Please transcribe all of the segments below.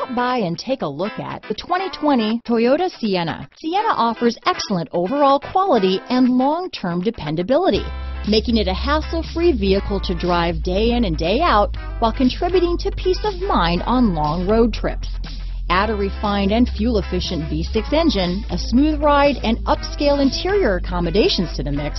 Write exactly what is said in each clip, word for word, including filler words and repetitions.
Stop by and take a look at the twenty twenty Toyota Sienna. Sienna offers excellent overall quality and long-term dependability, making it a hassle-free vehicle to drive day in and day out while contributing to peace of mind on long road trips. Add a refined and fuel-efficient V six engine, a smooth ride, and upscale interior accommodations to the mix,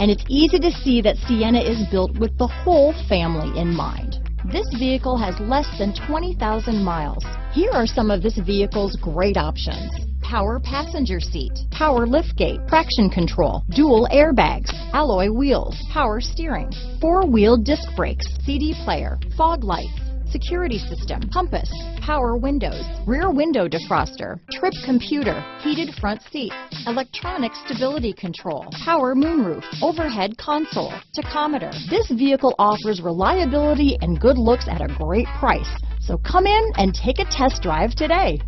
and it's easy to see that Sienna is built with the whole family in mind. This vehicle has less than twenty thousand miles. Here are some of this vehicle's great options: power passenger seat, power liftgate, traction control, dual airbags, alloy wheels, power steering, four-wheel disc brakes, C D player, fog lights, security system, compass, power windows, rear window defroster, trip computer, heated front seat, electronic stability control, power moonroof, overhead console, tachometer. This vehicle offers reliability and good looks at a great price. So come in and take a test drive today.